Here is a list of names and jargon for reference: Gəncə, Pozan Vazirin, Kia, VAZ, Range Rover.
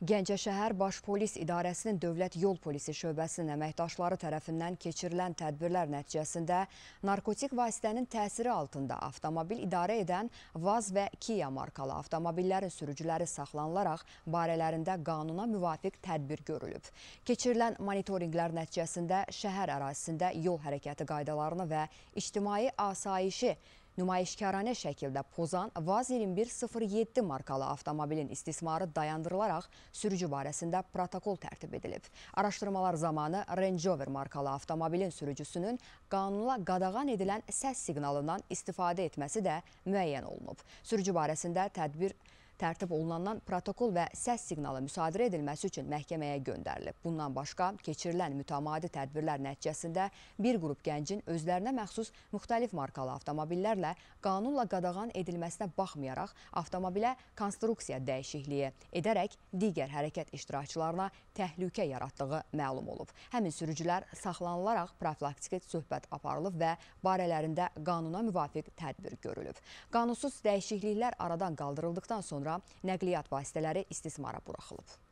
Gəncə şəhər Baş Polis İdarəsinin Dövlət Yol Polisi şöbəsinin əməkdaşları tərəfindən keçirilən tədbirlər nəticəsində narkotik vasitənin təsiri altında avtomobil idarə edən VAZ və Kia markalı avtomobillərin sürücüləri saxlanılaraq barələrində qanuna müvafiq tədbir görülüb. Keçirilən monitorinqlər nəticəsində şəhər ərazisində yol hərəkəti qaydalarını və ictimai asayişi nümayişkarane şəkildə Pozan Vazirin 107 markalı avtomobilin istismarı dayandırılaraq sürücü barəsində protokol tərtib edilib. Araşdırmalar zamanı Range Rover markalı avtomobilin sürücüsünün qanunla qadağan edilən səs siqnalından istifadə etməsi də müəyyən olunub. Sürücü barəsində tərtib olunandan protokol və səs siqnalı müsadirə edilməsi üçün məhkəməyə göndərilib. Bundan başqa, keçirilən mütəmadi tədbirlər nəticəsində bir qrup gəncin özlərinə məxsus müxtəlif markalı avtomobillərlə qanunla qadağan edilməsinə baxmayaraq, avtomobilə konstruksiya dəyişikliyi edərək digər hərəkət iştirakçılarına təhlükə yaratdığı məlum olub. Həmin sürücülər saxlanılaraq profilaktik söhbət aparılıb və barələrində qanuna müvafiq tədbir görülüb. Qanunsuz dəyişikliklər aradan qaldırıldıqdan sonra nəqliyyat vasitələri istismara buraxılıb.